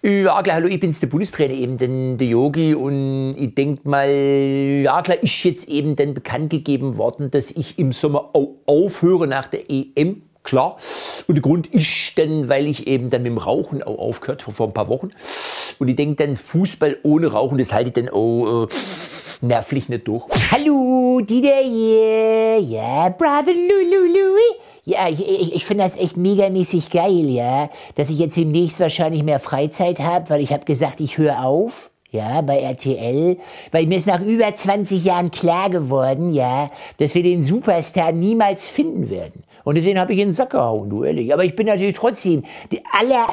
Ja, klar, hallo, ich bin's, der Bundestrainer eben, denn der Jogi, und ich denke mal, ja klar, ist jetzt eben dann bekannt gegeben worden, dass ich im Sommer auch aufhöre nach der EM, klar. Und der Grund ist dann, weil ich eben dann mit dem Rauchen auch aufgehört habe, vor ein paar Wochen. Und ich denke dann, Fußball ohne Rauchen, das halte ich dann auch nervlich nicht durch. Hallo, Didier hier, ja, brother Louis. Ja, ich finde das echt megamäßig geil, ja, dass ich jetzt demnächst wahrscheinlich mehr Freizeit habe, weil ich habe gesagt, ich höre auf, ja, bei RTL, weil mir ist nach über 20 Jahren klar geworden, ja, dass wir den Superstar niemals finden werden. Und deswegen habe ich in den Sack gehauen, du ehrlich. Aber ich bin natürlich trotzdem die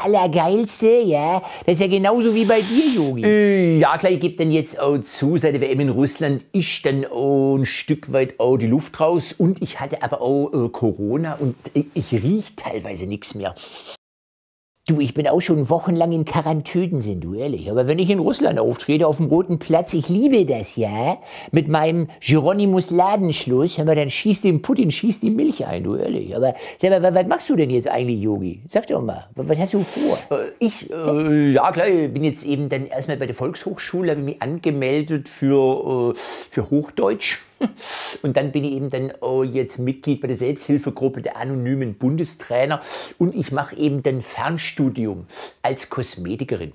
allergeilste, ja. Das ist ja genauso wie bei dir, Jogi. Ja, klar, ich gebe dann jetzt auch zu, seit der WM in Russland ist dann auch ein Stück weit auch die Luft raus. Und ich hatte aber auch Corona und ich rieche teilweise nichts mehr. Du, ich bin auch schon wochenlang in Quarantäne, sind du ehrlich. Aber wenn ich in Russland auftrete, auf dem Roten Platz, ich liebe das, ja. Mit meinem Geronimus-Ladenschluss, hör mal, dann schießt die Milch ein, du ehrlich. Aber sag mal, was machst du denn jetzt eigentlich, Jogi? Sag doch mal, was hast du vor? Ja klar, ich bin jetzt eben dann erstmal bei der Volkshochschule, habe mich angemeldet für Hochdeutsch. Und dann bin ich eben dann jetzt Mitglied bei der Selbsthilfegruppe der anonymen Bundestrainer und ich mache eben dann Fernstudium als Kosmetikerin.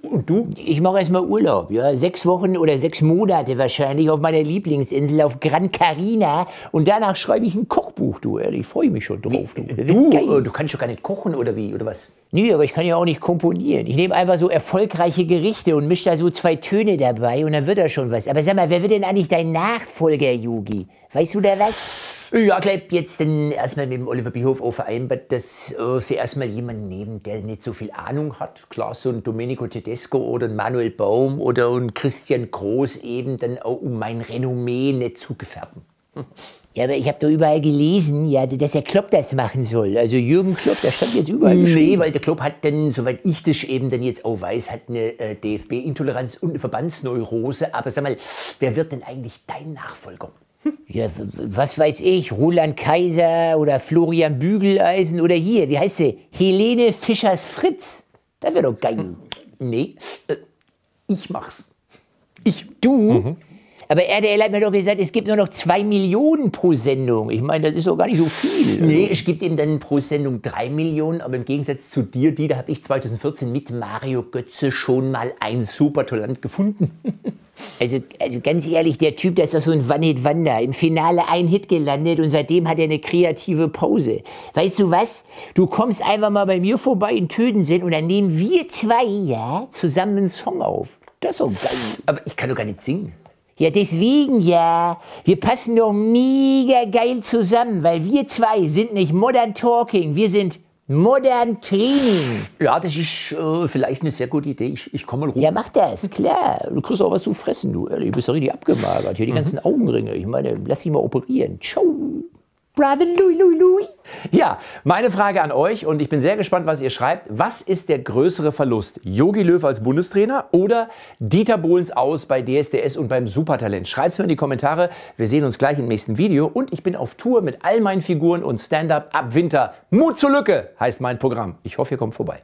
Und du? Ich mache erstmal Urlaub, ja, 6 Wochen oder 6 Monate wahrscheinlich auf meiner Lieblingsinsel auf Gran Carina und danach schreibe ich ein Kochbuch, du ehrlich, ich freue mich schon drauf. Du kannst doch gar nicht kochen oder wie, oder was? Nee, aber ich kann ja auch nicht komponieren. Ich nehme einfach so erfolgreiche Gerichte und mische da so 2 Töne dabei und dann wird da schon was. Aber sag mal, wer wird denn eigentlich dein Nachfolger, Jogi? Weißt du da was? Ja, ich habe jetzt dann erstmal mit dem Oliver Bierhoff auch vereinbart, dass sie erstmal jemanden nehmen, der nicht so viel Ahnung hat. Klar, so ein Domenico Tedesco oder ein Manuel Baum oder ein Christian Groß eben dann auch, um mein Renommee nicht zu gefährden. Ja, aber ich habe da überall gelesen, ja, dass der Klopp das machen soll. Also Jürgen Klopp, das stand jetzt überall geschrieben. Nee, weil der Klopp hat dann, soweit ich das eben dann jetzt auch weiß, hat eine DFB-Intoleranz und eine Verbandsneurose. Aber sag mal, wer wird denn eigentlich dein Nachfolger? Ja, was weiß ich, Roland Kaiser oder Florian Bügeleisen oder hier, wie heißt sie? Helene Fischers-Fritz. Das wäre doch geil. Nee, ich mach's. Du? Mhm. Aber RTL hat mir doch gesagt, es gibt nur noch 2 Millionen pro Sendung. Ich meine, das ist doch gar nicht so viel. Nee, es gibt eben dann pro Sendung 3 Millionen. Aber im Gegensatz zu dir, da habe ich 2014 mit Mario Götze schon mal ein Supertalent gefunden. Also ganz ehrlich, der Typ, das ist doch so ein One-Hit-Wonder. Im Finale ein Hit gelandet und seitdem hat er eine kreative Pause. Weißt du was? Du kommst einfach mal bei mir vorbei in Tödensen und dann nehmen wir 2, ja, zusammen einen Song auf. Das ist doch geil. Aber ich kann doch gar nicht singen. Ja, deswegen ja. Wir passen doch mega geil zusammen, weil wir 2 sind nicht Modern Talking, wir sind Modern Training. Ja, das ist vielleicht eine sehr gute Idee. Ich komme mal rum. Ja, mach das, klar. Du kriegst auch was zu fressen, du. Du bist doch richtig abgemagert. Hier die ganzen Augenringe. Ich meine, lass dich mal operieren. Ciao. Brother Louis. Ja, meine Frage an euch und ich bin sehr gespannt, was ihr schreibt. Was ist der größere Verlust? Jogi Löw als Bundestrainer oder Dieter Bohlens aus bei DSDS und beim Supertalent? Schreibt's mir in die Kommentare. Wir sehen uns gleich im nächsten Video und ich bin auf Tour mit all meinen Figuren und Stand-up ab Winter. Mut zur Lücke heißt mein Programm. Ich hoffe, ihr kommt vorbei.